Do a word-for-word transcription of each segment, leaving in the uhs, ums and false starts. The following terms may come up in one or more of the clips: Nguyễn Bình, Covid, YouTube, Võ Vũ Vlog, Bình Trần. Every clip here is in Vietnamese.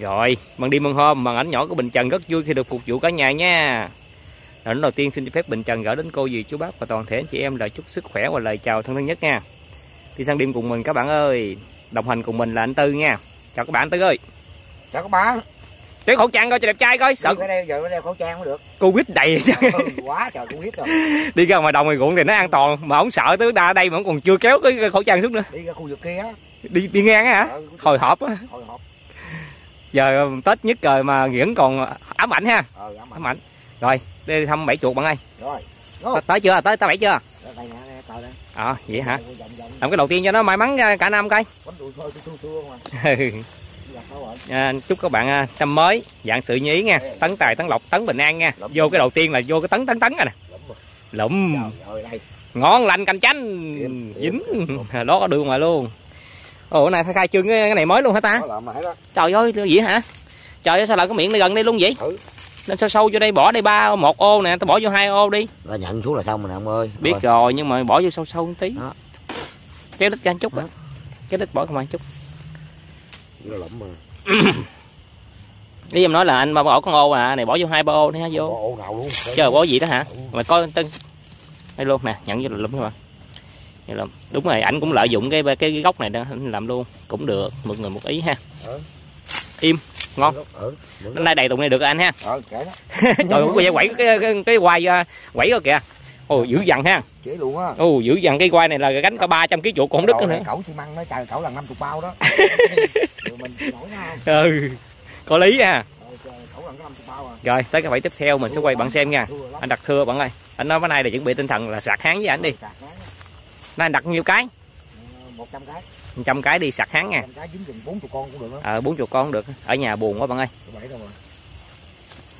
Rồi, mừng đi mừng hôm, màn ảnh nhỏ của Bình Trần rất vui khi được phục vụ cả nhà nha. Ảnh đầu tiên xin cho phép Bình Trần gửi đến cô dì chú bác và toàn thể anh chị em lời chúc sức khỏe và lời chào thân thân nhất nha. Đi săn đêm cùng mình các bạn ơi. Đồng hành cùng mình là anh Tư nha. Chào các bạn anh Tư ơi. Chào các bạn. Đeo khẩu trang coi cho đẹp trai coi. Sợ phải đeo, giờ phải đeo khẩu trang mới được. Covid đầy quá trời Covid rồi. Đi ra ngoài đồng ngoài ruộng thì nó an toàn mà không sợ, tới ra đây mà còn chưa kéo cái khẩu trang xuống nữa. Đi ra khu vực kia á. Đi đi ngang á hả? Ừ, hồi hộp á. Hồi hộp. Giờ Tết nhất rồi mà vẫn còn ám ảnh ha. Ừ, ám, ảnh. ám ảnh. Rồi, đi thăm bẫy chuột bạn ơi. Rồi. T tới chưa? Tới tới bẫy chưa? Ờ, à, vậy hả? Làm cái đầu tiên cho nó may mắn cả năm coi. À, chúc các bạn năm mới vạn sự như ý nha, tấn tài tấn lộc tấn bình an nha. Vô cái đầu tiên là vô cái tấn tấn tấn rồi nè, lụm ngon lành cành chánh dính đó, có đường mà luôn. Ồ này khai trương cái này mới luôn hả ta? Trời ơi vậy hả? Trời ơi sao lại cái miệng này gần đây luôn vậy? Nên sao sâu vô đây, bỏ đây ba một ô nè, tao bỏ vô hai ô đi. Là nhận xuống là xong rồi nè ông ơi. Biết rồi nhưng mà bỏ vô sâu sâu một tí. Đó. Kéo đít ra một chút. Kéo đít bỏ không ăn chút. Ý em nói là anh ba bỏ con ô à, này bỏ vô hai ba ô đi ha, vô. Bỏ ô nào luôn. Chờ bỏ gì đó hả? Ừ. Mày coi tên. Đây luôn nè, nhận vô là lụm các bạn. Vậy lụm. Đúng rồi, ảnh cũng lợi dụng cái cái, cái gốc này nữa, anh làm luôn cũng được, một người một ý ha. Ừ. Im. Ngon. Ừ, hôm nay đầy tụng này được anh ha. Ừ, kệ đó. Trời ơi, quẩy cái cái cái quai quẩy rồi kìa. Ôi dữ dằn ha. Dữ luôn á. Ồ dữ dằn, cái quai này là gánh cả ba trăm ký chuột còn đứt nữa hả? Cẩu xi măng nó trời, cẩu là năm mươi bao đó. Mình nổi không? Ừ. Có lý ha. Rồi, tới cái bẫy tiếp theo mình sẽ quay bạn xem nha. Anh đặt thưa bạn ơi. Anh nói bữa nay là chuẩn bị tinh thần là sạc háng với ảnh đi. Nay anh đặt nhiêu cái? một trăm cái. một trăm cái đi sạc háng nha. bốn con cũng được. Ờ bốn chuột con cũng được. Ở nhà buồn quá bạn ơi.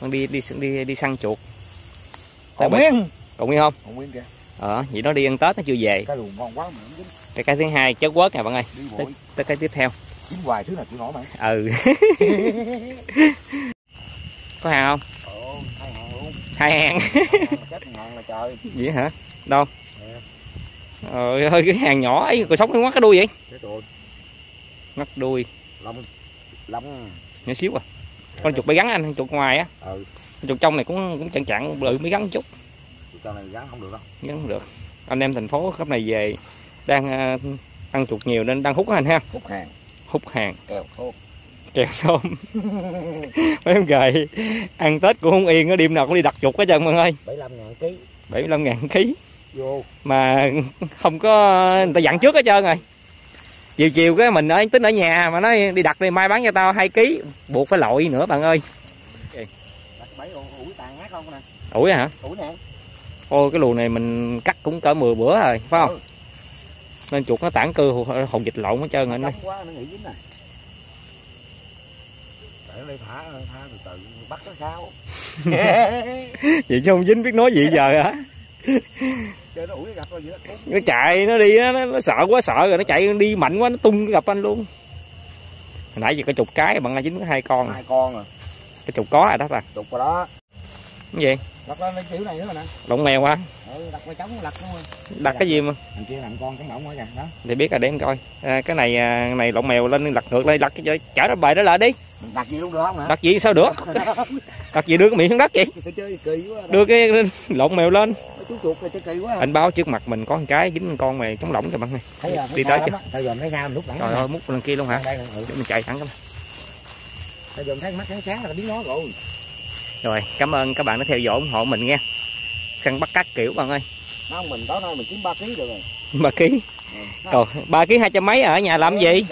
Con đi đi đi đi săn chuột. Còn Nguyên. Còn Nguyên không? Còn Nguyên kìa. Ờ vậy nó đi ăn Tết nó chưa về. Cái luồng ngon quá mà không dính. Cái cái thứ hai chớ quớt nè bạn ơi. Tới, tới cái tiếp theo. Dính hoài thứ nào chịu nổi mà. Ừ. Có hàng không? Ồ, hai hàng luôn. Hai hàng. Chết ngàn là trời. Vậy hả? Đâu? Trời ơi cái hàng nhỏ ấy còn sống nó ngoắt cái đuôi vậy? Ngoắt đuôi. Lông. Lông. Nhỏ xíu à. Con chuột bay gắn anh, chuột ngoài á. Ừ. Chuột trong này cũng cũng chặn chặn bự mới gắn một chút. Chuột trong này gắn không được đâu. Gắn không được. Anh em thành phố khắp này về đang ăn chuột nhiều nên đang hút anh ha. Hút hàng. Hút hàng. Kèo thôm. Kèo thôm. Mấy em gầy ăn Tết cũng không yên, đêm nào cũng đi đặt chuột hết trơn mọi ơi. bảy mươi lăm ngàn ký. bảy mươi lăm ngàn ký. Vô. Mà không có người ta dặn trước hết trơn rồi. Chiều chiều cái mình ở tính ở nhà mà nói đi đặt đi mai bán cho tao hai ký, buộc phải lội nữa bạn ơi. Ủi hả? Ủi nè. Ôi cái luồng này mình cắt cũng cỡ mười bữa rồi, phải không? Ừ. Nên chuột nó tản cư hồn dịch lộn hết trơn rồi anh ơi. Thả, thả từ từ bắt nó sao. Vậy chứ không dính biết nói gì giờ hả? Nó, ủi, gặp gì đó. Nó chạy nó đi nó, nó sợ quá sợ rồi nó chạy đi mạnh quá nó tung gặp anh luôn. Hồi nãy giờ có chục cái bạn là dính có hai con hai con rồi. Cái chục có rồi đó ta. Chục rồi đó. Cái gì? Đặt lên kiểu này nữa nè. Động mèo hả? Ừ, đặt trống đặt luôn. Đặt cái gì mà? Thằng kia làm con trống động quá kìa đó. Thì biết rồi để em coi. À, cái này này lộn mèo lên đặt ngược lên đặt cái chở nó bài đó lại đi. Đặt gì luôn được không hả? Đặt gì sao được? Đặt gì đưa cái miệng xuống đất vậy? Chơi kỳ quá. Đưa cái lộn mèo lên. Chú chuột chơi kỳ quá. Anh báo trước mặt mình có một cái dính con mèo trống lỏng cho bạn này. Đi tới chứ. Tao dòm thấy sao lúc nãy. Trời ơi, mút lên kia luôn hả? Để mình chạy thẳng cái. Tao dòm thấy mắt sáng sáng là biến nó rồi. Rồi, cảm ơn các bạn đã theo dõi ủng hộ mình nha. Săn bắt các kiểu bạn ơi. Đó, mình tối nay mình kiếm ba ký được rồi. ba ký. Ừ, còn ba ký hai trăm mấy ở nhà làm gì?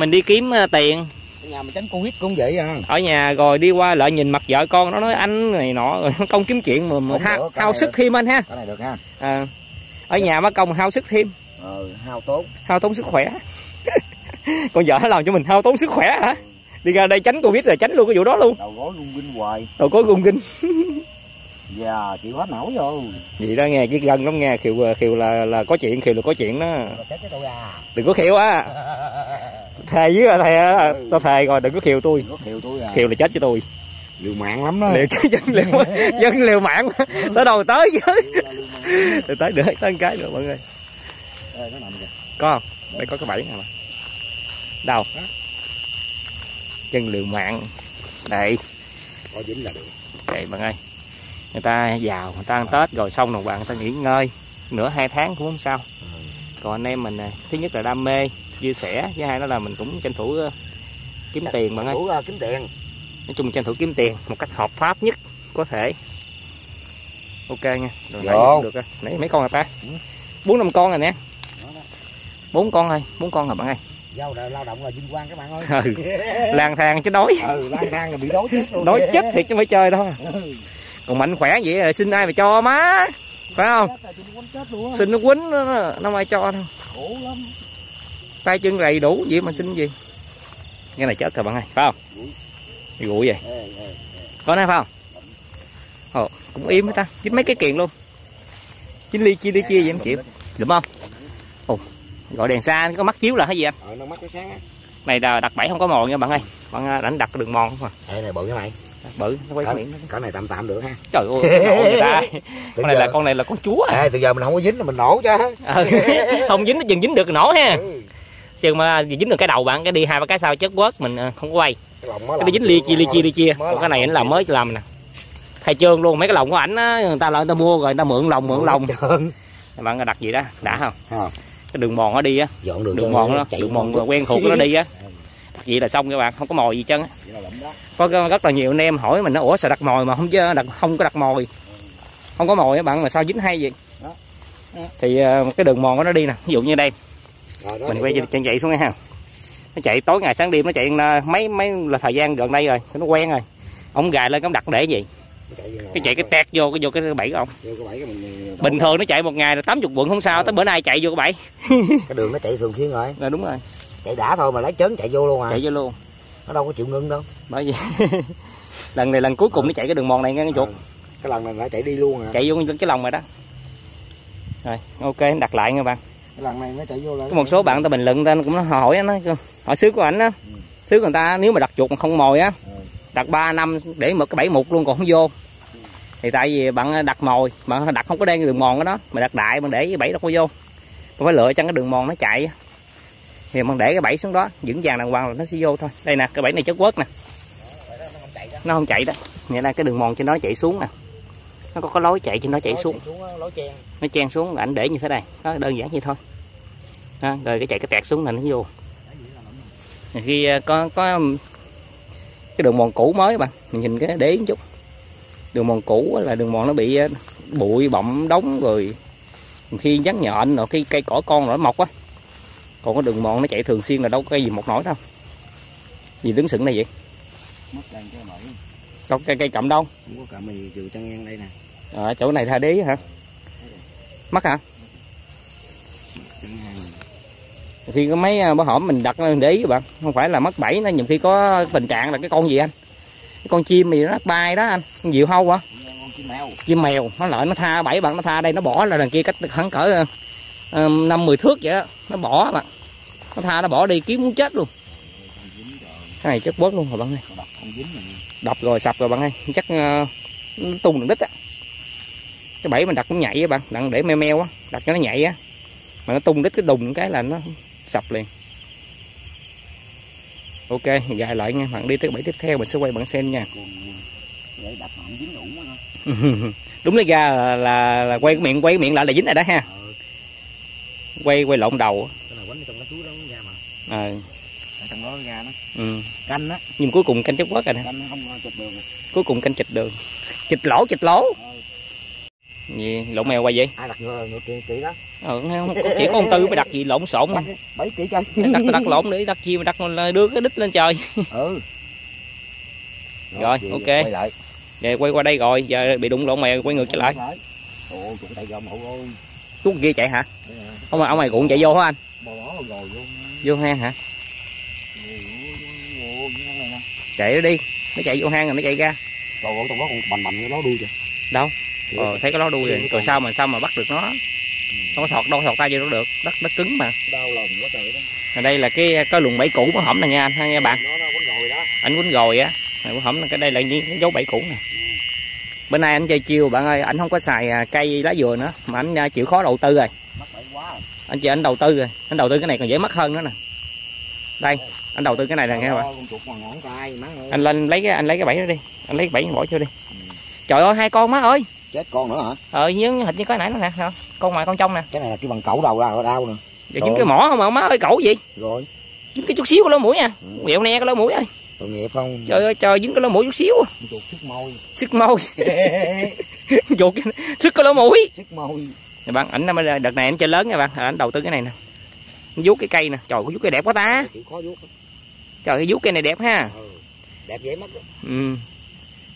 Mình đi kiếm tiền. Ở nhà mình tránh Covid cũng vậy à. Ở nhà rồi đi qua lại nhìn mặt vợ con nó nói anh này nọ rồi công kiếm chuyện mà, mà ha, được, hao sức được. Thêm anh ha. Cái này được ha. À, ở được. Nhà má công hao sức thêm. Ừ, hao tốn. Hao tốn sức khỏe. Còn vợ nó làm cho mình hao tốn sức khỏe hả? Ừ. Đi ra đây tránh Covid là tránh luôn cái vụ đó luôn. Đầu gối rung kinh hoài. Đầu gối rung kinh. Dạ, chịu hết nổi vô. Vậy đó nghe chứ gần lắm nghe, Kiều Kiều là là có chuyện, Kiều là có chuyện đó. Đừng có Kiều á. Thề với thầy á, tao thề rồi đừng có Kiều tôi. Kiều là chết cho tôi. Liều mạng lắm đó. Liều chứ dân liều quá. Dân liều mạng. Tới đâu tới với. Tới tới nữa, tới cái nữa mọi người. Ê nó nằm kìa. Có không? Đây có cái bẫy nè mà. Đâu? chân liều mạng để có dính là được. Vậy bạn ơi, người ta vào người ta ăn Tết rồi xong rồi bạn, người ta nghỉ ngơi nửa hai tháng cũng không sao. Còn anh em mình thứ nhất là đam mê chia sẻ, với hai đó là mình cũng tranh thủ kiếm tiền bạn ơi, kiếm tiền, nói chung tranh thủ kiếm tiền một cách hợp pháp nhất có thể. Ok nha, được rồi. Nãy mấy con rồi ta, bốn năm con rồi nè, bốn con thôi, bốn con rồi bạn ơi. Giao lao động là vinh quang các bạn ơi. Ừ. Lang thang chứ đói. Ừ, lang thang là bị đói chết luôn. Đói chết thiệt chứ phải chơi đâu. Ừ. Còn mạnh khỏe vậy xin ai mà cho má, phải không? Xin nó quýnh nó, nó ai cho đâu. Khổ lắm. Tay chân đầy đủ vậy mà xin gì? Nghe này chết rồi bạn ơi, phải không? Gụi vậy. Có này phải không? Ồ, cũng im hết ta, chín mấy cái kiền luôn. Chín ly chia đi chia vậy em chịu, đúng không? Ồ. Gọi đèn xa có mắt chiếu là cái gì anh? Ờ, nó mắt nó sáng á. Này là đặt bẫy không có mòn nha bạn ơi. Bạn đánh đặt đường mòn không à? Ê, này bự cái này. Bự, nó quay miệng. Cỡ này tạm tạm được ha. Trời ơi, nổ người ta. Con này giờ... là con này là con chúa. Ê, từ giờ mình không có dính là mình nổ chứ. Ừ. Không dính nó chừng dính được nổ ha. Ừ. Chừng mà dính được cái đầu bạn cái đi hai ba cái sau chết quớt mình không có quay. Cái, cái nó dính lia chia lia chia lia chia. Còn cái này anh làm mới làm nè. Khai trương luôn mấy cái lồng của ảnh á, người ta là người ta mua rồi người ta mượn lồng mượn lồng. Bạn đặt gì đó, đã không? Cái đường mòn nó đi á, dọn đường, đường mòn nó, đường mòn là quen thuộc nó đi á, vậy là xong các bạn, không có mồi gì chân. Có rất là nhiều anh em hỏi mình nó ủa sao đặt mồi mà không chứ đặt không có đặt mồi, không có mồi các bạn mà sao dính hay vậy? Thì cái đường mòn nó đi nè, ví dụ như đây, mình quay chân chạy xuống đây ha, nó chạy tối ngày sáng đêm nó chạy mấy mấy là thời gian gần đây rồi, nó quen rồi, ông gài lên ông đặt để gì? Cái chạy cái tẹt vô cái vô cái bẫy của ông. Bình thường nó chạy một ngày là tám mươi quận không sao, tới bữa nay chạy vô cái bẫy. Cái đường nó chạy thường xuyên rồi. Là đúng rồi. Chạy đã thôi mà lấy chớn chạy vô luôn à. Chạy vô luôn. Nó đâu có chịu ngưng đâu. Bởi vì lần này lần cuối cùng nó chạy cái đường mòn này ngang cái chuột. Cái lần này nó chạy đi luôn à. Chạy vô cái lồng rồi đó. Rồi, ok, đặt lại nha bạn. Cái lần này nó chạy vô lại. Có một số bạn ta bình luận ta cũng hỏi nó hỏi xứ của ảnh á. Xứ người ta nếu mà đặt chuột mà không mồi á, đặt ba năm để một cái bẫy mục luôn còn không vô. Thì tại vì bạn đặt mồi, bạn đặt không có đen cái đường mòn cái đó, mà đặt đại bạn để cái bẫy nó không vô. Bạn phải lựa cho cái đường mòn nó chạy. Thì bạn để cái bẫy xuống đó, vững vàng đàng hoàng là nó sẽ vô thôi. Đây nè, cái bẫy này chất quớt nè. Nó không chạy đó. Nghĩa là cái đường mòn trên đó nó chạy xuống nè. Nó có cái lối chạy trên đó chạy xuống. Nó chen xuống là anh để như thế này. Đó, đơn giản vậy thôi. Đó, rồi cái chạy cái tẹt xuống là nó vô. Rồi khi có có cái đường mòn cũ mới bạn, mình nhìn cái để chút. Đường mòn cũ là đường mòn nó bị bụi bặm đóng rồi khi nhắn nhện rồi khi cây cỏ con nó mọc á, còn cái đường mòn nó chạy thường xuyên là đâu có cây gì một nổi đâu. Gì đứng sững này vậy? Có cây cây cậm đâu? Không có cậm gì, trừ chân ngang đây nè. Ở chỗ này tha đế hả? Mắc hả? Khi có mấy bó hổm mình đặt để ý các bạn, không phải là mắc bẫy nó nhiều khi có tình trạng là cái con gì anh? Cái con chim gì nó bay đó anh, con diều hâu hả? Chim mèo. Chim mèo nó lại nó tha bẫy bạn, nó tha đây nó bỏ là đằng kia cách khoảng cỡ năm mười thước vậy đó, nó bỏ bạn. Nó tha nó bỏ đi kiếm muốn chết luôn. Cái này chết bớt luôn rồi bạn ơi. Đập rồi sập rồi bạn ơi, chắc uh, nó tung đường đít á. Cái bẫy mình đặt cũng nhạy á bạn, đặng để meo meo á, đặt cho nó nhạy á. Mà nó tung đít cái đùng cái là nó sập liền. Ok, gài lại nha, bạn đi tới bẫy tiếp theo mình sẽ quay bạn xem nha. Đúng lấy ra là, là, là quay cái miệng quay cái miệng lại là dính rồi đó ha. Quay quay lộn đầu. Ờ. Ừ. Canh á. Nhưng cuối cùng canh chớp quất rồi nè. Cuối cùng canh chịch đường. Chịch lỗ chịch lỗ. Gì lộn mèo quay vậy? Ai đặt ngựa kỹ đó. Ừ, không chỉ có ông Tư mới đặt gì lộn xộn. Bẫy kỹ chơi. Đặt đặt lộn để đặt chim đặt đưa cái đít lên trời. Ừ. Rồi, rồi ok. Quay lại. Rồi quay qua đây rồi, giờ bị đụng lộn mèo quay ngược trở lại. Ồ, cũng chạy vô ổng. Tuốt kia chạy hả? Không mà ông này cũng chạy vô hả anh? Vô hang hả? Chạy nó đi, nó chạy vô hang rồi nó chạy ra. Rồi tao có con bành bành nó đuôi kìa. Đâu? Ờ, thấy cái ló đuôi rồi, rồi sao mà sao mà bắt được nó? Đâu thọt đâu thọt tay vô nó được, đất nó cứng mà. Đau lòng quá trời đó. Ở đây là cái cái luồng bẫy cũ của hổm này nha anh, nghe bạn. Nó nó quấn rồi đó. Anh quấn rồi á. Này của hổm là cái đây là những dấu bẫy cũ nè. Ừ. Bữa nay anh chơi chiêu bạn ơi, anh không có xài cây lá dừa nữa mà anh chịu khó đầu tư rồi. Mắc bẫy quá rồi. Anh chị anh đầu tư rồi, anh đầu tư cái này còn dễ mắc hơn nữa nè. Đây. Anh đầu tư cái này nè nghe mà. Anh lên lấy cái anh lấy cái bẫy nó đi, anh lấy cái bẫy bỏ vô đi. Ừ. Trời ơi hai con má ơi. Chết con nữa hả? Ờ nhưng thịt như cái nãy nó nè, con ngoài con trong nè. Cái này là cái bằng cẩu đầu ra đau nè. Giờ dính cái mỏ không mà má ơi cẩu gì? Rồi. Dính cái chút xíu cái lỗ mũi nha. Ừ. Dẹo nè cái lỗ mũi ơi. Tội nghiệp không? Trời ơi trời dính cái lỗ mũi chút xíu. Chuột sức môi. Sức môi. Chuột sức cái lỗ mũi. Sức môi. Nè bạn, ảnh đợt này em chơi lớn nha bạn, ảnh đầu tư cái này nè. Vuốt cái cây nè, trời vuốt cây đẹp quá ta. Trời cái vuốt cây này đẹp ha. Ừ, đẹp dễ mất rồi. Ừ.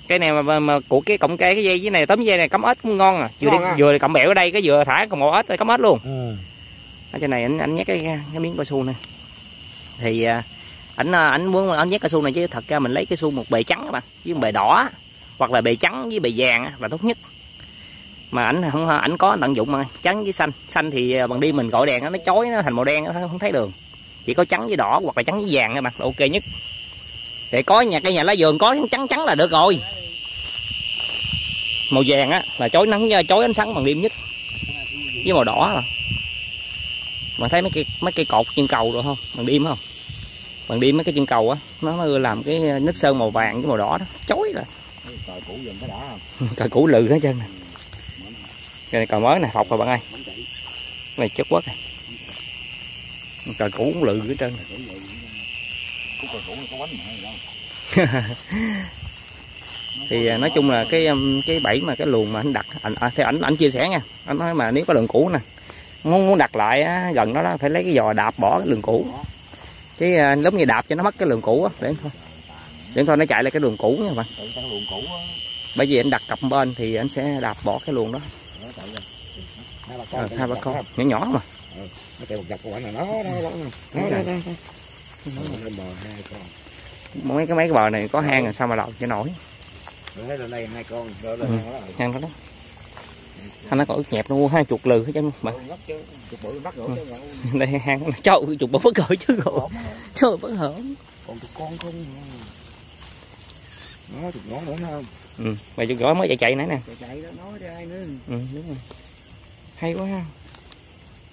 Cái này mà, mà, mà của cái cọng cây cái dây với này tấm dây này cắm ếch cũng ngon à. Vừa ngon đi, à. Vừa cọng bẹo ở đây cái vừa thả còn một ếch rồi cắm ếch luôn. Ừ. Ở trên này ảnh ảnh nhét cái cái miếng cao su này. Thì ảnh ảnh muốn ảnh nhét cao su này chứ thật ra mình lấy cái su một bề trắng các bạn, chứ một bề đỏ hoặc là bề trắng với bề vàng là tốt nhất. Mà ảnh không ảnh có tận dụng mà trắng với xanh, xanh thì bằng đi mình gọi đèn nó chói nó thành màu đen nó không thấy đường, chỉ có trắng với đỏ hoặc là trắng với vàng các bạn là ok nhất. Để có nhà cây nhà lá vườn có trắng trắng là được rồi, màu vàng á là chói nắng chói ánh sáng bằng đêm nhất, với màu đỏ mà mà thấy mấy cây mấy cây cột chân cầu rồi không bằng đêm không bằng đêm mấy cái chân cầu á nó, nó làm cái nít sơn màu vàng với màu đỏ đó chói rồi. Còi cũ giùm cái đỏ không còi cũ lừ hết trơn nè. Cái này còi mới nè, học rồi bạn ơi. Cái này chất quất này. Còi cũ cũng lự ở trên. Thì nói chung là cái cái bẫy mà cái luồng mà anh đặt anh theo ảnh ảnh chia sẻ nha. Anh nói mà nếu có lường cũ nè, muốn muốn đặt lại á, gần đó đó phải lấy cái giò đạp bỏ cái lường cũ. Chứ giống như đạp cho nó mất cái lường cũ á, để thôi. Để thôi nó chạy lại cái luồng cũ nha bạn. Bởi vì anh đặt cặp bên thì anh sẽ đạp bỏ cái luồng đó. Hai bà con, à, hai bà con. nhỏ nhỏ mà. Ừ, nó kêu một dọc quả này nó nó nó nó mấy cái mấy cái bờ này có hang rồi sao mà lọc cho nổi. Thấy lên đây hai con, lên đó. Hang đó đó. Hang nó còn ướt nhẹp luôn, hai chuột lừ hết trơn mà. Chuột bự bắt gỗ chứ. Đây hang nó trời chuột bự bắt gỗ chứ gỗ. Trời bất hởn. Còn tụi con không. Nó chuột ngón nữa không? Ừ, mày chuột gỗ mới chạy chạy nãy nè. Chạy đó nói ra ai nữa. Ừ, đúng rồi. Hay quá ha.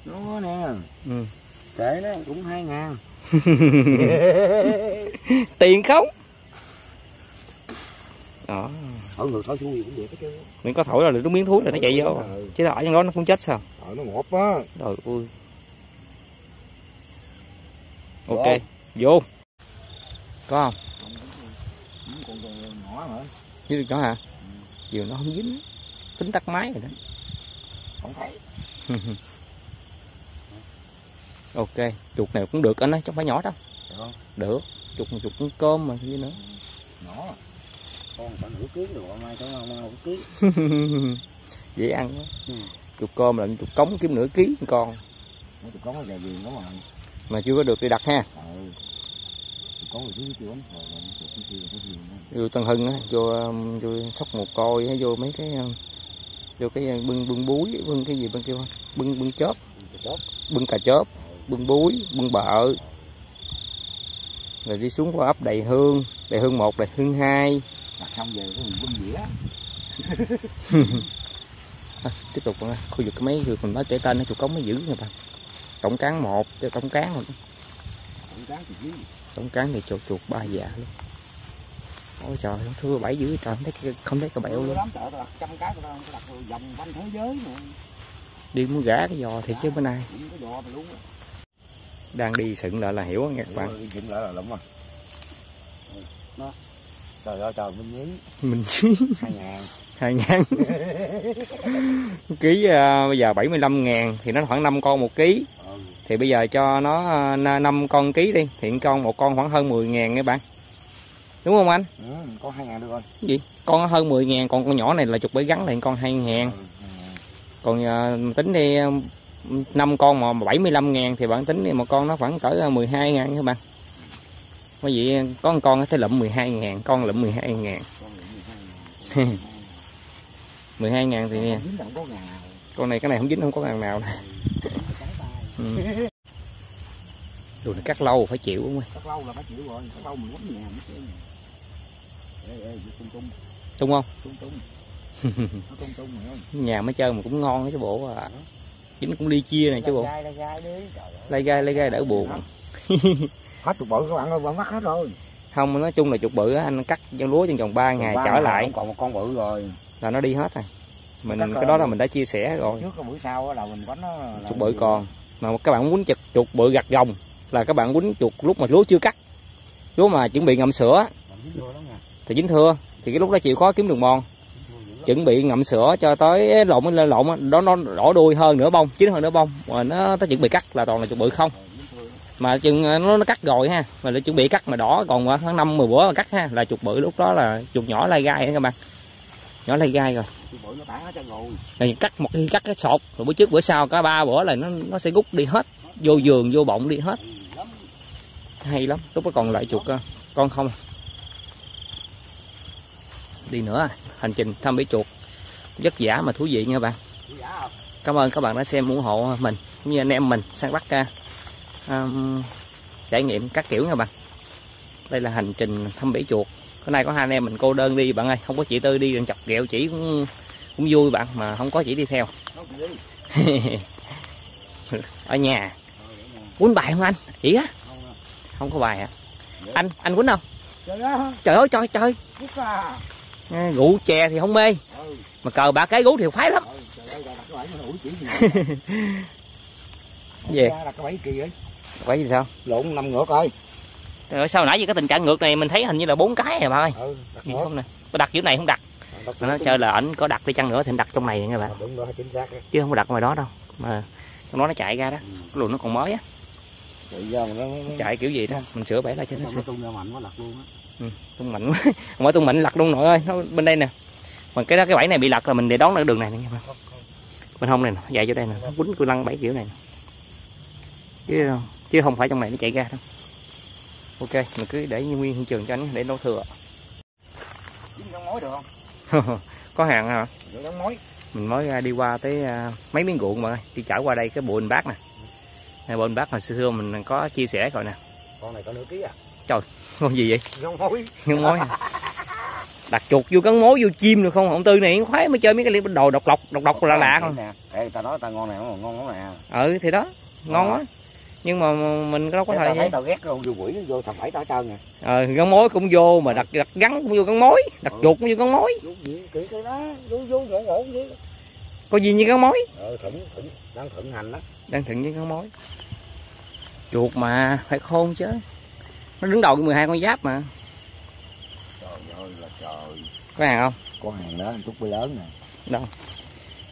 Nó nè. Ừ. Kể nó cũng hai ngàn. Tiền không? Đó. Thổi người thổi thui cũng được hết trơn. Mình có thổi là được đúng miếng thúi là nó chạy vô. Rồi. Chứ thổi trong đó nó cũng chết sao? Thổi nó ngộp á. Trời ơi. Ok, rồi. Vô. Có không? Không còn còn nhỏ hả? Chứ có hả? Vừa ừ. Nó không dính. Tính tắt máy rồi đó. Không thấy. Ok, chuột này cũng được anh ơi, chứ không phải nhỏ đâu. Được không? Được, chuột này chuột cũng cơm mà như nữa. Nhỏ à. Con phải nửa ký được mai cho mau mau ký. Dễ ăn quá. Ừ. Chuột cơm là chuột cống kiếm nửa ký con. Mấy chuột cống nó dài viền lắm rồi. Mà chưa có được đi đặt ha. Ừ. Chuột cống thì chứ chưa lắm rồi, chuột cũng chưa có viền nữa. Vô Tân Hưng á, vô vô sóc mồ côi hay vô mấy cái vô cái bưng bưng búi bưng cái gì bưng kêu bưng bưng chớp bưng cà chớp bưng búi bưng bợ rồi đi xuống qua ấp Đầy Hương Đầy Hương một Đầy Hương hai đặt xong về cái mình bưng dĩa. À, tiếp tục khu vực mấy người mình nói kể tên nó chuột cống mới giữ người ta tổng cán một cho tổng cán rồi tổng cán thì chuột chuột ba dạ luôn. Ôi trời, nó thưa bảy dữ trời, không thấy không thấy cái bẹo luôn. Đi muốn gã cái giò thì chứ bên này. Đang đi sựng lại là hiểu nghe các bạn. Sựng lại là lắm rồi. Nó. Trời ơi trời mình nhí. Mình nhí hai ngàn. hai ngàn. Ký uh, bây giờ bảy mươi lăm ngàn thì nó khoảng năm con một ký. Ừ. Thì bây giờ cho nó năm con ký đi, hiện con một con khoảng hơn mười ngàn các bạn. Đúng không anh? Ừ, con hai ngàn được rồi. Gì? Con hơn mười ngàn, còn con nhỏ này là chuột bẫy gắn là con hai ngàn. Còn uh, tính đi năm con mà bảy mươi lăm ngàn thì bạn tính đi một con nó khoảng cỡ mười hai ngàn các bạn. Bởi vậy có một con nó thấy lụm mười hai ngàn, con lụm mười hai ngàn. mười hai ngàn thì nè. Con này cái này không dính không có ngàn nào. Ừ. Đồ này cắt lâu phải chịu không ơi. Cắt lâu là phải chịu rồi, cắt lâu mình quấn nhà mới chịu. Ê, ê, tung tung. Tung không? Tung tung. Nó tung tung rồi không? Nhà mới chơi mà cũng ngon đó chứ bộ à. Chính cũng ly chia này chứ bộ. Lai gai, lai gai đi. Lai gai, lai gai đỡ buồn. hết chuột bự các bạn ơi, vẫn mất hết rồi. Không, nói chung là chuột bự á, anh cắt gieo lúa trong vòng ba ngày trở lại còn một con bự rồi là nó đi hết rồi. Mình cắt, cái đó là mình đã chia sẻ rồi. Trước cái buổi sau là mình quánh nó chuột bự còn. Mà các bạn quánh chuột chuột bự gặt gồng là các bạn quánh chuột lúc mà lúa chưa cắt, lúa mà chuẩn bị ngậm sữa thì dính thưa, thì cái lúc đó chịu khó kiếm đường mòn, chuẩn bị ngậm sữa cho tới lộn lên lộn đó, nó đỏ đuôi hơn nửa bông, chín hơn nửa bông mà nó tới chuẩn bị cắt là toàn là chuột bự không. Mà chừng nó, nó cắt rồi ha, mà lại chuẩn bị cắt mà đỏ còn khoảng năm mười bữa mà cắt ha là chuột bự, lúc đó là chuột nhỏ lai gai các bạn, nhỏ lai gai rồi. Này, cắt một khi cắt cái sọt rồi bữa trước bữa sau cả ba bữa là nó nó sẽ rút đi hết, vô giường vô bọng đi hết, hay lắm. Lúc đó còn lại chuột con không đi nữa. Hành trình thăm bẫy chuột vất vả mà thú vị nha các bạn. Cảm ơn các bạn đã xem ủng hộ mình cũng như anh em mình sang Bắc um, trải nghiệm các kiểu nha bạn. Đây là hành trình thăm bẫy chuột. Hôm nay có hai anh em mình cô đơn đi bạn ơi, không có chị Tư đi, chọc ghẹo chỉ cũng cũng vui bạn, mà không có chị đi theo. Ở nhà quýnh bài không anh? Chị á không có bài hả? À, anh anh quýnh không? Trời ơi trời trời, rượu chè thì không mê mà cờ bạc cái gú thì khoái lắm. Về quẩy gì sao lộn năm ngược ơi. Trời ơi, sao nãy giờ cái tình trạng ngược này mình thấy hình như là bốn cái rồi bà ơi. Ừ, đặt gì không nè, có đặt kiểu này không đặt. Đặt nó chơi là ảnh có đặt đi chăng nữa thì đặt trong này nha bạn. Đúng rồi, chính xác. Chứ không có đặt ngoài đó đâu. Mà trong đó nó chạy ra đó, ừ. Cái lùn nó còn mới á. Nó, nó, nó... chạy kiểu gì đó, mình sửa bể lại cho nó xem. Tung mạnh quá đặt luôn á. Ừ, tung mạnh quá. Không phải tung mạnh lật luôn nội ơi, nó bên đây nè. Mà cái đó cái bẫy này bị lật là mình để đón ở đường này nè nha bạn. Bên hông này nè, dài vô đây nè, nó quýnh cua lăng bẫy kiểu này. Chứ chứ không phải trong này nó chạy ra đâu. Ok, mình cứ để nguyên hiện trường cho anh để nấu thừa. Đóng mối được không? Có hàng hả? Đóng mối. Mình mới đi qua tới mấy miếng ruộng mà đi chở qua đây cái bộ anh bác nè. Này bộ anh bác hồi xưa mình có chia sẻ rồi nè. Con này có nửa ký à? Trời, con gì vậy? Đóng mối. Đóng mối. Đặt chuột vô cắn mối vô chim được không? Ông Tư này khoái mới chơi mấy cái đồ độc lọc, độc độc là lạ không? Ê, ta nói ta ngon này ngon ngon nè. Ừ thì đó, ngon quá. Nhưng mà mình đâu có thời gian. Tao ghét vô quỷ vô thằng phải tao trơn nè. Ờ, gắn mối cũng vô mà đặt đặt gắn cũng vô con mối, đặt chuột cũng vô con mối. Có gì như con mối? Ờ, thỉnh thỉnh đang thịnh hành đó. Đang thịnh với con mối. Chuột mà phải khôn chứ. Nó đứng đầu mười hai con giáp mà. Trời ơi là trời. Có hàng không? Có hàng đó, chút bữa lớn nè. Đâu.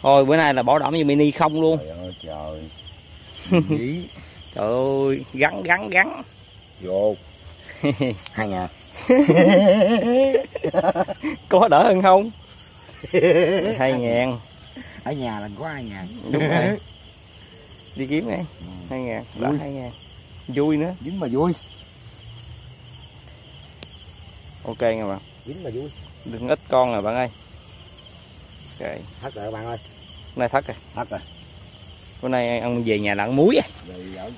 Thôi bữa nay là bỏ đỏm như mini không luôn. Trời ơi trời. Dí. Trời ơi, gắn gắn gắn vô hai nhà. Có đỡ hơn không? Hai ngàn ở nhà là có hai ngàn. Đúng rồi, đi kiếm đi. Hai ngàn là hai ngàn vui nữa, dính mà vui. Ok nha bạn, dính mà vui, đừng ít con rồi bạn ơi. Ok, thất rồi bạn ơi, nay thất rồi, thất rồi. Bữa nay ông về nhà là ăn muối.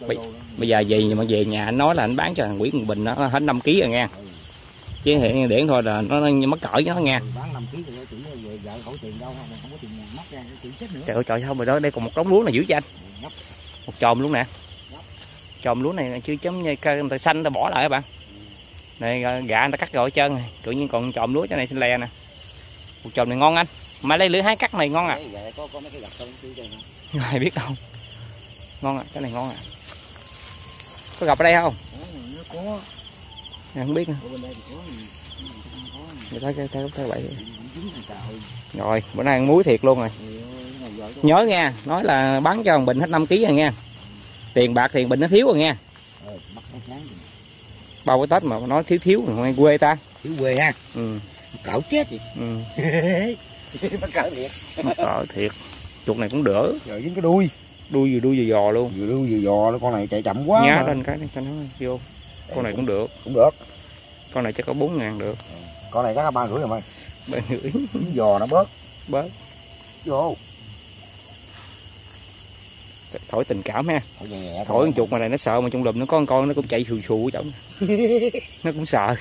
Bây, bây giờ về mà về nhà anh nói là anh bán cho thằng Nguyễn Bình nó hết năm ký rồi nha. Chứ hiện điển thôi là nó, nó mất cỡ nó nha. Bán năm ký thì nó chỉ về vợ khẩu tiền đâu mà không có tiền nhà, mất ra cái chuyện chết nữa. Trời ơi trời sao mà đó, đây còn một đống lúa này giữ cho anh. Một chòm luôn nè. Chòm lúa này chưa chấm như người ta xanh người ta bỏ lại các bạn. Này gà người ta cắt rồi hết trơn rồi. Tự nhiên còn chòm lúa cho này xin lè nè. Một chòm này ngon anh. Mà lấy lưỡi hái cắt này ngon à. Có có mấy cái gặt không ai biết đâu. Ngon à, cái này ngon à. Có gặp ở đây không? Có. Này, không biết nữa. Người thấy cái thấy thấy vậy. Rồi, bữa nay ăn muối thiệt luôn rồi. Nhớ nha, nói là bán cho thằng Bình hết năm ký rồi nha. Tiền bạc tiền Bình nó thiếu rồi nha. Bao cái Tết mà nói thiếu thiếu rồi ngoài quê ta. Thiếu quê ha. Ừ. Cỡ chết vậy. Ừ. Nó cỡ thiệt. Nó cỡ thiệt. Chuột này cũng đỡ. Rồi dính cái đuôi. Đuôi vừa đuôi vừa giò luôn. Vừa đuôi vừa giò luôn, con này chạy chậm quá. Nhá lên cái này cho nó vô. Con này cũng được. Cũng được. Con này chắc có bốn ngàn được. Con này chắc có ba rưỡi rồi mày. ba rưỡi. Giò nó bớt. Bớt. Vô. Thổi tình cảm ha. Thổi nhẹ. Thổi con chuột mà này nó sợ mà trong lùm nó có con con nó cũng chạy xù xù chổng. Nó cũng sợ.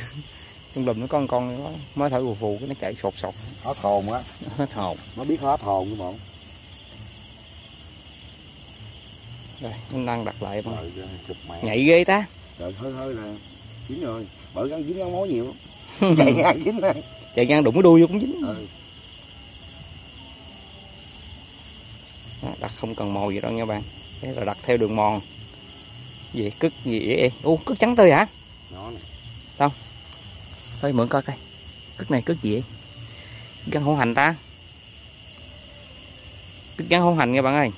Trong lùm nó có con con nó mới thổi phù phù cái nó chạy sột sột. Hết hồn á. Hết hồn. Nó biết hết hồn chứ bọn. Đây, nó đang đặt lại mà. Nhạy ghê ta. rồi hơi hơi là dính rồi, bởi gắn dính gắn mối nhiều lắm. Chạy ngang dính ra, chạy ngang đụng cái đuôi vô cũng dính. Ừ. Đó, đặt không cần mồi gì đâu nha bạn, thế là đặt theo đường mòn. Gì cứt gì vậy? Ô, cứt trắng tươi hả? Nó này. Không. Thôi mượn coi coi. Cứt này cứt gì vậy? Gắn hổ hành ta. Cứt gắn hổ hành nha bạn ơi.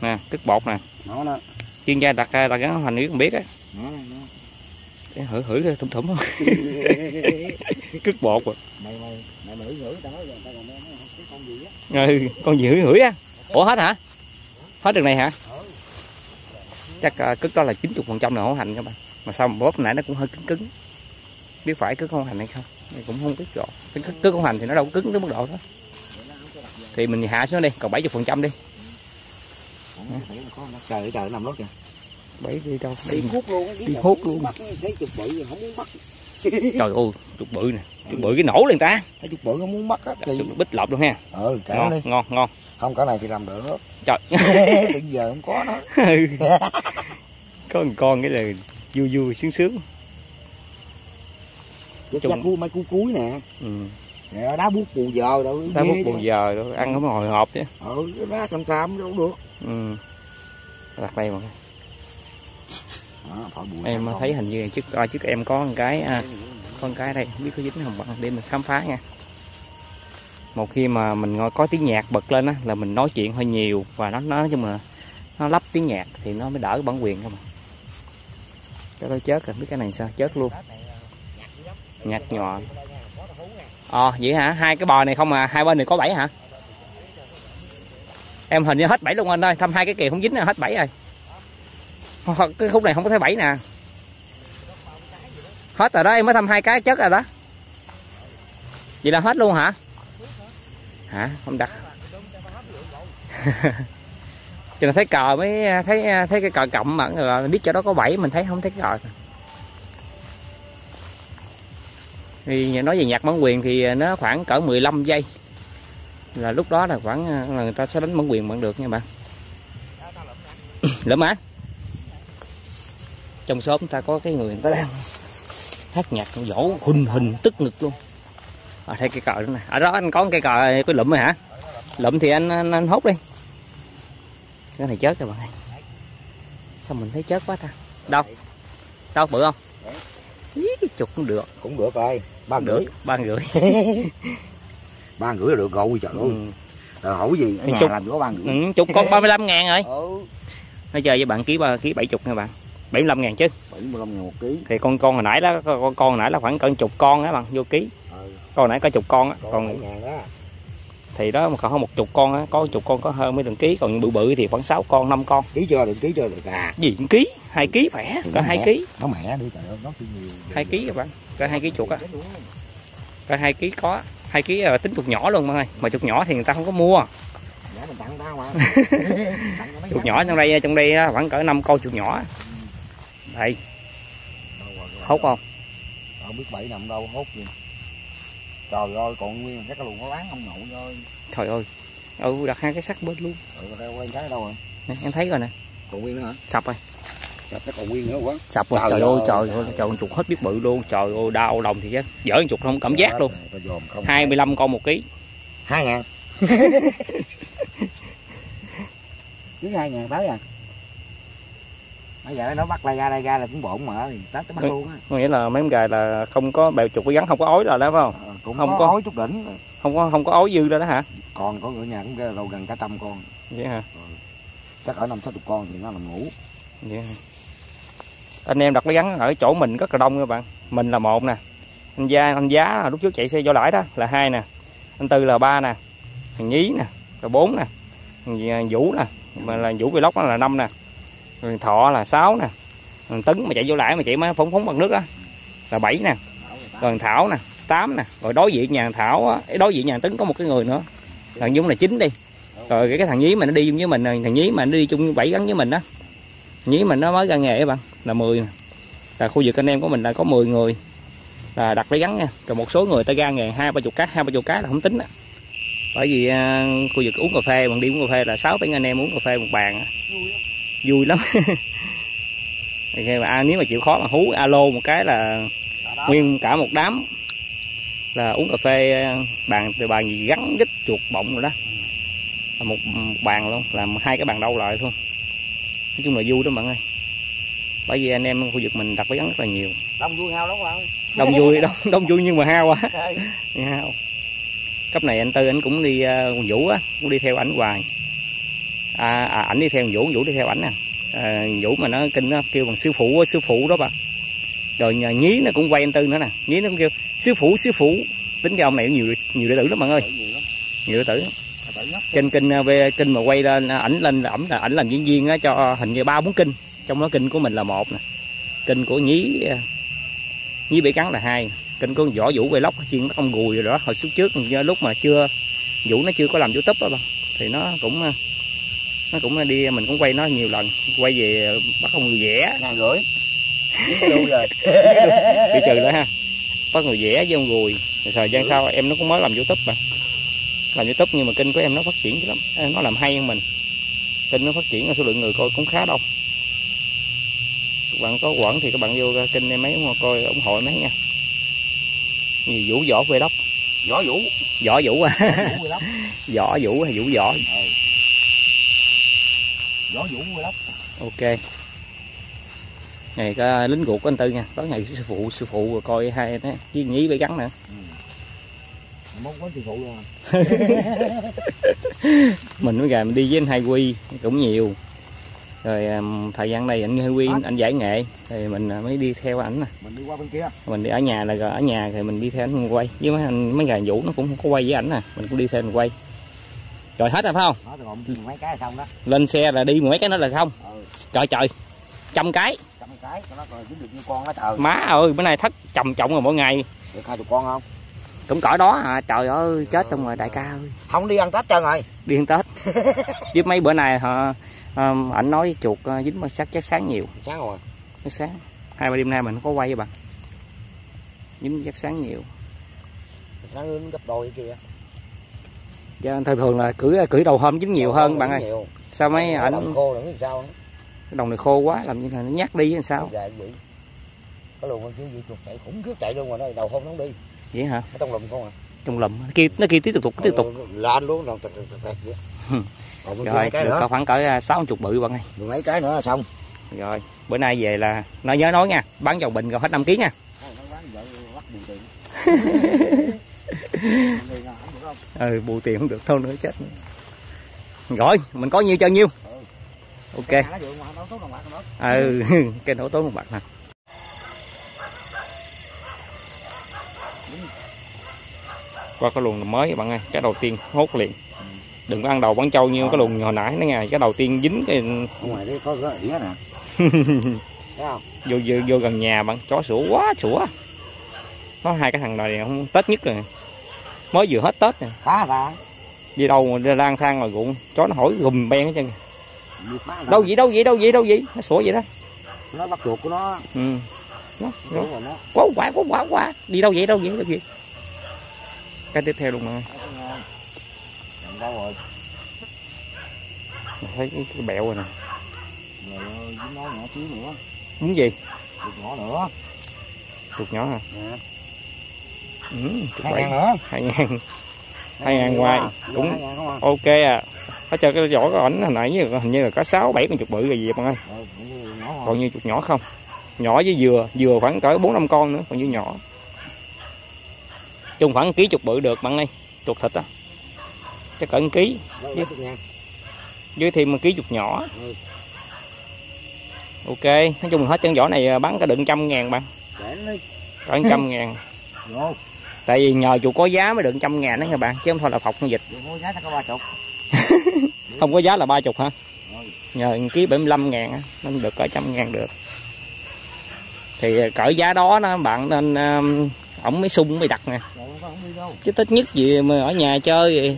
Nè, cứt bột nè. Nó đó. Chuyên gia đặt đặt gắn hổ hành biết không biết á. Nó nó. Để hử hử thủm thủm không? Cứt bột rồi. Mày mày mày mà hử hử tao nói rồi, tao còn nói cái con gì á. Ừ, con gì hử hử á. Ủa hết hả? Hết đường này hả? Chắc cứt đó là chín mươi phần trăm là hổ hành các bạn. Mà sao mà bóp nãy nó cũng hơi cứng cứng. Biết phải cứt hổ hành hay không? Mình cũng không biết rõ. Cái cứt hổ hành thì nó đâu cứng tới mức độ đó. Thì mình hạ xuống đi, còn bảy mươi phần trăm đi. Trời trời nằm lót kìa. Bảy đi đâu? Đi hút luôn, đi hút luôn. Thấy chuột bự rồi không muốn bắt. Trời ơi, chuột bự nè. Chuột bự cái nổ liền ta. Thấy chuột bự không muốn bắt á. Chuột bít lọc luôn ha. Ừ, cả đi. Ngon, ngon. Không, cái này thì làm được. Trời. Bây giờ không có nó. Có một con cái là vui vui sướng sướng. Chung... Mấy cú cuối nè. Ừ. Nè, đá buốt bù giờ đâu. Đá buốt bù giờ đâu, ăn không hồi hộp chứ. Ừ, cái đá xăm xăm đâu được. Ừ. Đặt đây mọi người. Đó, em thấy không? Hình như trước à, trước em có một cái à, con cái đây, không biết có dính không bạn, để mình khám phá nha. Một khi mà mình ngồi có tiếng nhạc bật lên á là mình nói chuyện hơi nhiều và nó nói chung là nó lắp tiếng nhạc thì nó mới đỡ cái bản quyền không. Cho nó chết rồi, biết cái này sao chết luôn. Nhạt nhọa. Ờ à, vậy hả? Hai cái bò này không à, hai bên này có bảy hả? Em hình như hết bảy luôn anh ơi, thăm hai cái kìa không dính là hết bảy rồi. Cái khúc này không có thấy bảy nè. Hết rồi đó, em mới thăm hai cái chết rồi đó. Vậy là hết luôn hả? Hả? Không đặt. Cho nên thấy cờ mới thấy thấy cái cờ cộng mà rồi biết chỗ đó có bảy, mình thấy không thấy cờ. Thì nói về nhạc bản quyền thì nó khoảng cỡ mười lăm giây. Là lúc đó là khoảng là người ta sẽ đánh bản quyền bạn được nha bạn. Lỡ má. Trong xóm ta có cái người người ta đang hát nhạc con dỗ hình hình tức ngực luôn. À, thấy cây cờ nữa nè. Ở đó anh có cây cờ có lụm rồi hả? Lụm thì anh, anh anh hốt đi. Cái này chết rồi bạn ơi. Sao mình thấy chết quá ta? Đâu? Đâu bự không? Ý, cái chuột cũng được. Cũng được rồi. Ba rưỡi. Ba rưỡi. Ba rưỡi là được rồi trời ơi. Rồi hỏi gì? Ở nhà chục, làm có ba rưỡi. Ừ, chục con ba mươi lăm ngàn rồi. Ừ. Nói chơi với bạn ký ký bảy chục nha bạn. bảy mươi lăm ngàn chứ. bảy mươi lăm ngàn một ký. Thì con con hồi nãy đó con con hồi nãy là khoảng cỡ chục con á bạn, vô ký. Con nãy có chục con á, còn thì đó mà khoảng hơn một chục con á, có chục con có hơn mấy đường ký, còn bự bự thì khoảng sáu con, năm con. Ký chưa được, ký chưa được à. Gì cũng ký, hai ký khỏe, có hai ký. Nó mẹ đi trời ơi, nó ký nhiều. hai ký các bạn, có hai ký chuột á. Có hai ký có, hai ký là tính chuột nhỏ luôn mọi người, mà chuột nhỏ thì người ta không có mua. Chuột nhỏ trong đây trong đây khoảng cỡ năm con chuột nhỏ. Đây. Hốt không? Không biết bảy nằm đâu hốt gì. Trời ơi, còn nguyên cái luồng nó bán không nổi thôi. Trời ơi. Ừ, đặt hai cái sắt bên luôn. Ừ, quay cái đâu rồi? Nè, em thấy rồi nè. Còn nguyên nữa hả? Sập rồi. Sập nó còn nguyên nữa quá. Sập rồi. Trời, trời ơi, trời ơi, trời, trời, trời chuột hết biết bự luôn. Trời ơi, đau lòng thì chứ. Dở con chuột không cảm giác luôn. hai mươi lăm con một ký. hai ngàn. Cứ hai ngàn tới à. Bây giờ nó bắt lai ra lai ra là cũng bộn mà, tết tới bắt luôn á. Nghĩa là mấy em gà là không có bèo chuột với gắn không có ói là đó phải không? À, cũng không có ói chút đỉnh. Không có không có ói dư ra đó hả? Còn có người nhà cũng lâu gần cả trăm con. Vậy hả? Ừ. Chắc ở năm sáu chục con thì nó nằm ngủ. Vậy hả? Anh em đặt cái gắn ở chỗ mình rất là đông các bạn. Mình là một nè. Anh Gia, anh Giá lúc trước chạy xe vô lãi đó là hai nè. Anh Tư là ba nè. Thằng Nhí nè, là bốn nè. Thằng Vũ nè, mà là Vũ Vlog đó là năm nè. Rồi Thọ là sáu nè. Rồi Tấn mà chạy vô lại mà chạy má phóng phóng bằng nước đó là bảy nè. Rồi Thảo nè, tám nè. Rồi đối diện nhà Thảo, đối diện nhà Tấn có một cái người nữa. Thằng Dũng là chín đi. Rồi cái, cái thằng Nhí mà nó đi với mình, thằng Nhí mà nó đi chung bảy gắn với mình đó. Nhí mình nó mới ra nghề các bạn, là mười nè. Là khu vực anh em của mình là có mười người là đặt lấy gắn nha. Rồi một số người ta ra nghề hai ba chục cá, hai ba chục cá là không tính đó. Bởi vì uh, khu vực uống cà phê, bằng đi uống cà phê là sáu bảy anh em uống cà phê một bàn. Vui lắm. Thì mà, nếu mà chịu khó mà hú alo một cái là nguyên cả một đám là uống cà phê bàn từ bàn gì gắn rít chuột bọng rồi đó, là một, một bàn luôn, làm hai cái bàn đâu lại thôi. Nói chung là vui đó bạn ơi, bởi vì anh em khu vực mình đặt với rất là nhiều. Đông vui hao lắm bạn ơi. Đông vui, đông, đông vui nhưng mà hao quá. Hao. Cấp này anh Tư anh cũng đi uh, Vũ á, cũng đi theo ảnh hoài. À, à ảnh đi theo Vũ, Vũ đi theo ảnh nè. À, Vũ mà nó kinh nó kêu bằng sư phụ, sư phụ đó bà. Rồi nhà nhí nó cũng quay anh Tư nữa nè, nhí nó cũng kêu sư phụ, sư phụ. Tính ra ông này nhiều nhiều đệ tử lắm bạn ơi. Nhiều đệ tử. Trên kênh về kênh mà quay lên ảnh lên là ẩm là ảnh làm diễn viên á, cho hình như ba bốn kênh. Trong đó kênh của mình là một nè, kênh của nhí nhí bị cắn là hai, kênh của Võ Vũ Vlog chuyên bắt ông gùi rồi đó. Hồi xuống trước lúc mà chưa Vũ nó chưa có làm YouTube đó, thì nó cũng nó cũng đi mình cũng quay nó nhiều lần, quay về bắt ông người vẽ ngàn rưỡi bị trừ nữa ha, bắt người vẽ với ông gùi. Thời gian sau em nó cũng mới làm YouTube mà làm YouTube, nhưng mà kênh của em nó phát triển chứ lắm, nó làm hay hơn mình, kênh nó phát triển, số lượng người coi cũng khá đông. Các bạn có quẩn thì các bạn vô kênh em mấy coi ủng hộ mấy nha. Nhiều Vũ Võ Vlog, Võ Vũ Võ Vũ à Võ Vũ hay Vũ Võ ừ. Võ Vũ Vlog. Ok, này cái lính ruột của anh Tư nha, tối ngày sư phụ sư phụ coi hai cái nhí bể gắn nữa ừ. Món quán sư phụ luôn mình mới gà mình đi với anh Hai Quy cũng nhiều rồi. Thời gian này anh Huy Quyên anh giải nghệ thì mình mới đi theo ảnh nè, mình đi qua bên kia, mình đi ở nhà là ở nhà thì mình đi theo ảnh quay với mấy anh, mấy ngày Vũ nó cũng không có quay với ảnh nè, mình cũng đi theo mình quay rồi hết rồi phải không? Hết rồi, mười mấy cái là xong đó, lên xe là đi mười mấy cái đó là xong ừ. Trời trời trăm cái trăm cái nó còn dính được như con đó trời, má ơi bữa nay thất trầm trọng rồi, mỗi ngày được hai chục con không cũng cỡ đó hả à. Trời ơi chết xong rồi đại ca ơi, không đi ăn Tết trơn rồi, đi ăn Tết với mấy bữa này hả. Um, ảnh nói chuột uh, dính sát chắc sáng nhiều. Sáng rồi. Chắc sáng. Hai ba đêm nay mình có quay với bạn. Dính chắc sáng nhiều. Sáng gấp đôi kìa. Dạ, thường thường là cử cử đầu hôm dính nhiều đầu hơn bạn ơi. Nhiều. Sao mấy ảnh đồng khô làm sao? Cái đồng này khô quá làm như là nó nhát đi hay sao? Dạ vậy. Có luôn con chuột chuột chạy khủng khiếp chạy luôn rồi đó, đầu hôm nó không đi. Vậy hả? Nó trong lùm không à? Trong lùm. Kia nó kia tiếp tục tiếp tục. Lên luôn đồng tật tật vậy. Rồi cái được khoảng cỡ sáu mươi bự bạn ơi. Rồi mấy cái nữa là xong. Rồi, bữa nay về là nó nhớ nói nha, bán vào bình rồi hết năm ký nha. Ừ, bù tiền không được thôi nữa chết. Rồi, mình có nhiêu cho nhiêu. Ok. Ừ, cái nổ tốn một bạc nè. Qua cái luồng mới bạn ơi, cái đầu tiên hốt liền. Đừng có ăn đầu bán trâu như cái luồng hồi nãy nó ngày, cái đầu tiên dính cái ngoài đấy có cái ỉa nè. Vô, vô vô gần nhà bạn, chó sủa quá sủa. Nó hai cái thằng này không Tết nhất rồi. Mới vừa hết Tết nè. Phá ta. Đi đâu mà lang thang ngoài ruộng, chó nó hỏi gùm ben hết trơn kìa. Đâu vậy, đâu vậy, đâu vậy, đâu vậy? Nó sủa vậy đó. Nó bắt chuột của nó. Ừ. Nó nó quá quá quá quá quá. Đi đâu vậy, đâu vậy, đâu vậy? Cái tiếp theo luôn nè. Rồi. Thấy cái, cái bẹo rồi nè. Rồi dính nó nhỏ xíu nữa. Đúng gì? Chuột nhỏ nữa. Chuột nhỏ hả? Dạ. Ừ, hai ngàn nữa. Hai ngàn. Hai ngàn ngoài cũng ok à. Hết trơn cái vỏ của ảnh hồi nãy hình như là có sáu bảy con chuột bự rồi gì bạn ơi. Còn như chuột nhỏ không? Nhỏ với dừa, dừa khoảng cỡ bốn năm con nữa, còn như nhỏ. Chung khoảng ký chuột bự được bạn ơi, chuột thịt á. Chắc cỡ một ký với, với thêm một ký chuột nhỏ ừ. Ok, nói chung là hết chân vỏ này bán cả đựng trăm ngàn bạn, cỡ trăm ngàn ừ. Tại vì nhờ chuột có giá mới đựng trăm ngàn đó các bạn, chứ không thôi là phọc con vịt. Không có giá là ba chục hả ừ. Nhờ một ký bảy mươi lăm ngàn nên được cỡ trăm ngàn được. Thì cỡ giá đó đó bạn nên um, ổng mới sung mới đặt nè, chứ thích nhất gì mà ở nhà chơi vậy ừ.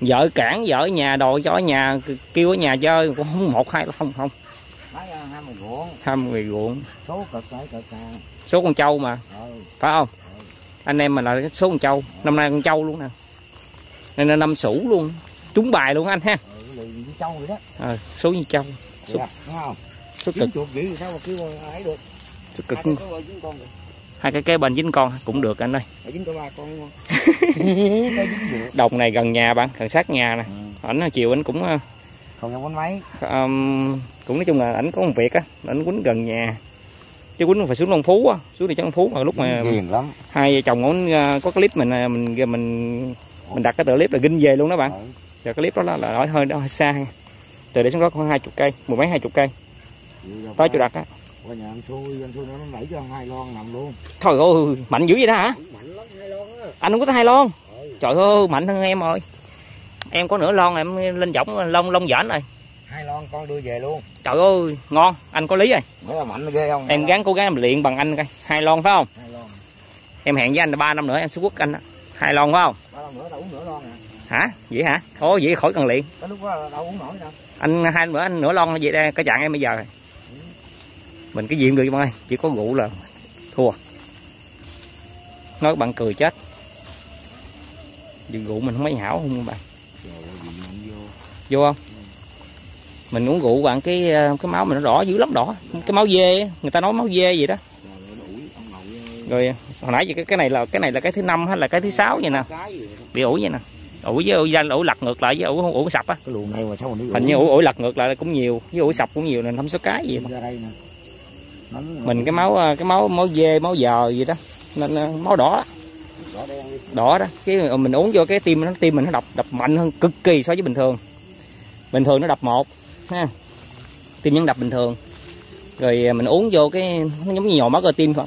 Vợ cản vợ ở nhà đồ cho ở nhà kêu ở nhà chơi cũng không một hai không không hai mươi ruộng số, cực, cực à. Số con trâu mà ừ. Phải không ừ. Anh em mình là số con trâu ừ. Năm nay con trâu luôn nè, nên là năm sủ luôn, trúng bài luôn anh ha ừ, đó. À, số như trâu Đúng không? Sức cực. Vậy sao mà kêu ấy được. Sức cực. Hai cái kế bên dính con cũng được anh ơi. Đồng này gần nhà bạn, gần sát nhà nè. Ảnh ừ. chiều ảnh cũng không mấy. Um, cũng nói chung là ảnh có một việc á, ảnh quýnh gần nhà. Chứ quýnh phải xuống Long Phú á, xuống đi chắc Long Phú mà lúc mà lắm. Hai vợ chồng ổng có clip mình mình mình mình đặt cái tựa clip là ginh về luôn đó bạn. Giờ cái clip đó là, là hơi hơi xa. Từ để xuống đó khoảng hai mươi cây, mười mấy hai mươi cây. Tới chỗ đặt á. Qua nhà anh Xui, anh Xui nó đẩy cho hai lon nằm luôn. Trời ơi, mạnh dữ vậy đó hả? Mạnh lắm, hai lon đó. Anh không có tới hai lon. Ừ. Trời ơi, mạnh hơn em rồi. Em có nửa lon em lên võng lông lông giỡn rồi. Hai lon con đưa về luôn. Trời ơi, ngon, anh có lý rồi. Mới là mạnh ghê không? Em gắng cố gắng em luyện bằng anh coi. Hai lon phải không? Hai lon. Em hẹn với anh là ba năm nữa em sẽ quất anh đó. Hai lon phải không? ba năm nữa tao uống nửa lon nè. Hả? Vậy hả? Ôi vậy khỏi cần luyện. Cái lúc đó đâu uống nổi đâu. Anh hai bữa anh nửa lon vậy đây, cái chặn em bây giờ rồi. Mình cái gì cũng được mọi người, chỉ có rượu là thua. Nói các bạn cười chết. Vì rượu mình không mấy hảo không các bạn. Vô không? Mình uống rượu bạn cái cái máu mình nó đỏ dữ lắm, đỏ. Cái máu dê, người ta nói máu dê gì đó. Rồi hồi nãy vậy cái cái này là cái này là cái thứ năm hay là cái thứ sáu vậy nè. Bị ủi vậy nè. Ủi với ủi, ủi lật ngược lại với ủi ủi sập á. Cái luồng này mà sao mà nó ủi. Hình như ủi ủi lật ngược lại cũng nhiều, với ủi sập cũng nhiều nên không số cái gì mà. Mình cái máu cái máu máu dê máu giờ gì đó nên máu đỏ đỏ đó, cái mình uống vô cái tim nó tim mình nó đập đập mạnh hơn cực kỳ so với bình thường. Bình thường nó đập một ha, tim vẫn đập bình thường, rồi mình uống vô cái nó giống như nhồi máu cơ tim thôi,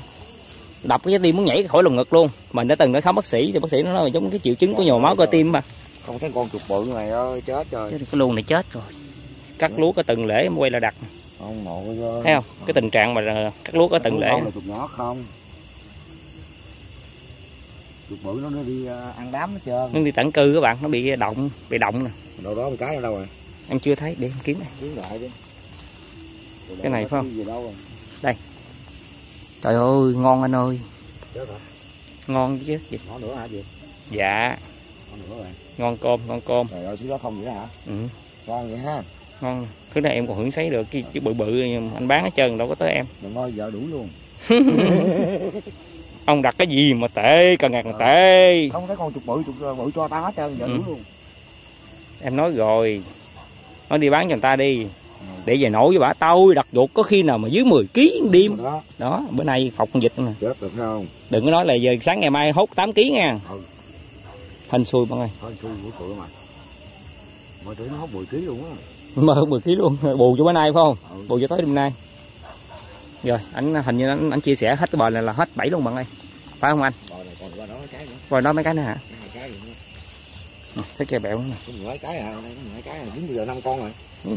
đập cái tim muốn nhảy khỏi lồng ngực luôn. Mình đã từng đã khám bác sĩ thì bác sĩ nó nói giống cái triệu chứng của nhồi máu cơ tim mà không thấy con chuột bự này ơi chết rồi, cái luôn này chết rồi. Cắt lúa có từng lễ mới quay lại đặt. Ông nội thấy không? Cái tình trạng mà cắt lúa ở từng lễ. Chuột nhỏ không? Chuột bự nó đi ăn đám hết trơn. Nó đi tản cư các bạn, nó bị động, bị động nè. Đâu đó một cái ở đâu rồi? Em chưa thấy, để em kiếm này. Kiếm lại đi. Cái này phải không? Đây. Trời ơi, ngon anh ơi. Ngon chứ. Nó nữa hả gì? Dạ. Ngon cơm, ngon cơm. Trời ơi, chứ đó không vậy hả? Ừ. Ngon vậy ha. Ngon, thứ này em còn hưởng sấy được, cái, cái bự bự anh bán hết trơn đâu có tới em. Đừng ơi, vợ đủ luôn. Ông đặt cái gì mà tệ, càng ngạc mà tệ. Không thấy con chuột bự, chuột bự cho ta hết trơn, vợ ừ. đủ luôn. Em nói rồi, nói đi bán cho người ta đi. Ừ. Để về nổi với bà tôi, đặt ruột có khi nào mà dưới mười ký đêm. Đó, đó bữa nay phọc con vịt nè. Chết được không? Đừng có nói là giờ sáng ngày mai hốt tám ký nha. Ừ. Hên xui mọi người. Hên xui của tụi mày. Mọi tụi nó hốt mười ký luôn á. Mơ hơn mười ký luôn, bù cho bữa nay phải không? Bù cho tới đêm nay. Rồi, anh hình như anh, anh chia sẻ hết cái bờ này là hết bảy luôn bạn ơi. Phải không anh? Bờ này còn qua đó mấy cái nữa. Qua đó mấy cái nữa hả? Mấy cái nữa. À, thấy kè bẹo nữa. Có mười cái hả? Mười cái hả? Đến giờ năm con rồi. Ừ.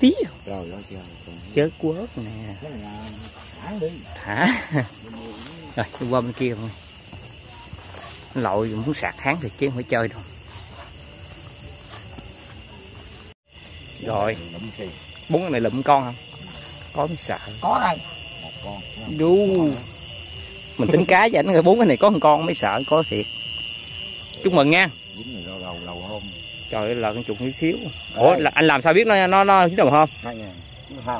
Tí. Trời ơi trời. Chết quớt nè. Cái này là thả đi. Thả. Rồi, đi qua bên kia rồi. Anh lội muốn sạc tháng thì chứ không phải chơi đâu. Rồi bốn cái này lụm con không có miếng sợ có đây một con du mình tính cá cho ảnh rồi bốn cái này có một con mới sợ có thiệt. Chúc mừng nha. Trời ơi là con chuột tí xíu. Ủa là, anh làm sao biết nó nó nó chín đầu hôm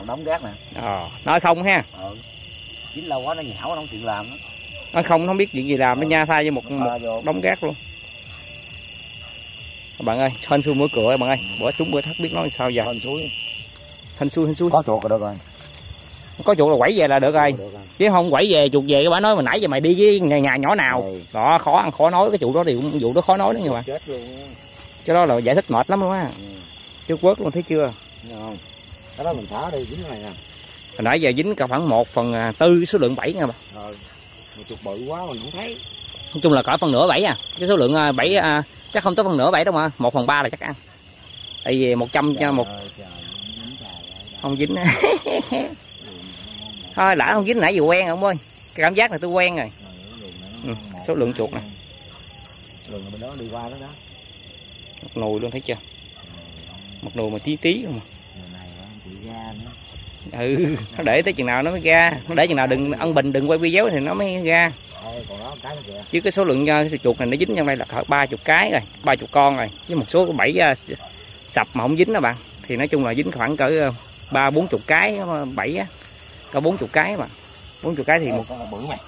đóng gác nè. Ờ nói không ha. Ừ. Chín lâu quá nó nhão nó không chịu làm đó. Nói không nó không biết chuyện gì làm. Ừ. Nó nha thay với một, một đóng gác luôn bạn ơi. Hên xui mỗi cửa bạn ơi, bỏ trúng bữa thắt biết nói sao giờ. Hên xui, hên xui, hên xui. Có chuột là được rồi, có chuột là quẩy về là được rồi, được rồi. Chứ không quẩy về chuột về cái bà nói mà nãy giờ mày đi với nhà, nhà nhỏ nào ừ. Đó khó ăn khó nói. Cái chuột đó thì cũng vụ đó khó nói đó nha bạn. Chết luôn á, cái đó là giải thích mệt lắm luôn á. Ừ. Chứ quớt luôn thấy chưa. Không cái đó mình thả đi dính cái này nè. Hồi nãy giờ dính cả khoảng một phần tư số lượng bảy nha bạn. Ừ. Chuột bự quá mình không thấy. Nói chung là cỡ phần nửa bảy à, cái số lượng bảy à, chắc không tới phần nửa bảy đâu mà một phần ba là chắc ăn. Tại vì một trăm cho một không dính. Thôi lỡ không dính nãy giờ quen ông ơi, cái cảm giác này tôi quen rồi. Ừ, số lượng chuột này một nồi luôn thấy chưa, một nồi mà tí tí không. Ừ nó để tới chừng nào nó mới ra, nó để chừng nào đừng ăn bình đừng quay video thì nó mới ra. Chứ cái số lượng chuột này nó dính trong đây là khoảng ba mươi cái rồi, ba mươi con rồi. Với một số bảy sập mà không dính đó bạn. Thì nói chung là dính khoảng cỡ ba bốn chục cái bảy á, có bốn chục cái mà bốn chục cái thì một con là bự mày.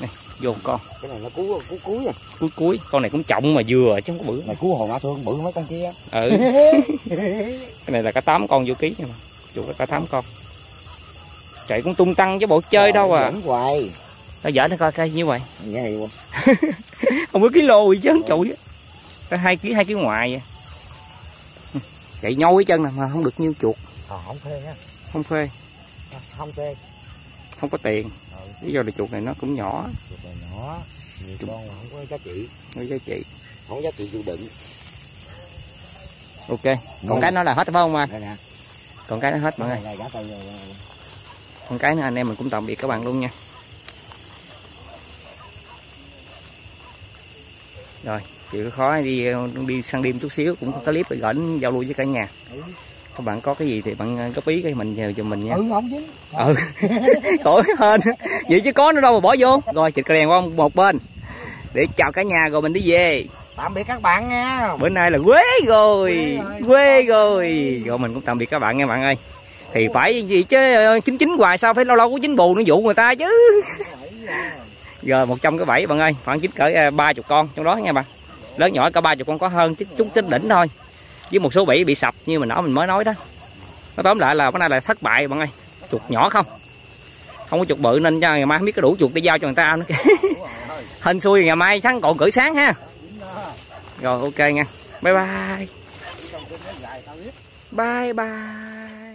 Này vô con cái này nó cú cú cú rồi. Cú cuối con này cũng trọng mà vừa chứ không có bự mày, cú hồi mà thương bự mấy con kia. Ừ. Cái này là cả tám con vô ký nha, mà chủ cả tám con chạy cũng tung tăng chứ bộ chơi. Trời, đâu à hoài. Tao dở nó coi coi như vậy. Không có ký lô gì chứ ừ. Chụi á, hai ký hai ký ngoài vậy. Chạy nhoi cái chân nè mà không được nhiêu chuột. Ờ, không phê á, không phê, không phê, không có tiền. Ừ. Lý do là chuột này nó cũng nhỏ, chuột này nhỏ, nhiều con không có giá trị, không có giá trị, không có giá trị dự định. Ok, còn ừ. Cái nó là hết phải không anh? Đây nè, còn cái nó hết mọi người. Còn cái nữa anh em mình cũng tạm biệt các bạn luôn nha. Rồi chịu khó đi đi săn đêm chút xíu, cũng có clip để gửi giao lưu với cả nhà. Ừ. Các bạn có cái gì thì bạn góp ý cái mình nhờ cho mình nha. Ừ không chứ. Ừ. Khỏi hên. Vậy chứ có nó đâu mà bỏ vô. Rồi chịu đèn qua một bên. Để chào cả nhà rồi mình đi về. Tạm biệt các bạn nha. Bữa nay là quê rồi, quê rồi. Rồi mình cũng tạm biệt các bạn nha bạn ơi. Thì phải gì chứ chín chín hoài sao phải lâu lâu có chín bù nó dụ người ta chứ. Rồi một trăm cái bảy bạn ơi, khoảng chín cỡ ba mươi con trong đó nha bạn. Lớn nhỏ cả ba mươi con có hơn chứ chút trên đỉnh thôi. Với một số bẫy bị sập như mình nói mình mới nói đó. Nó tóm lại là bữa nay là thất bại bạn ơi. Chuột nhỏ không. Không có chuột bự nên cho ngày mai không biết có đủ chuột để giao cho người ta nữa. Hên xui ngày mai sáng còn gửi sáng ha. Rồi ok nha. Bye bye. Bye bye.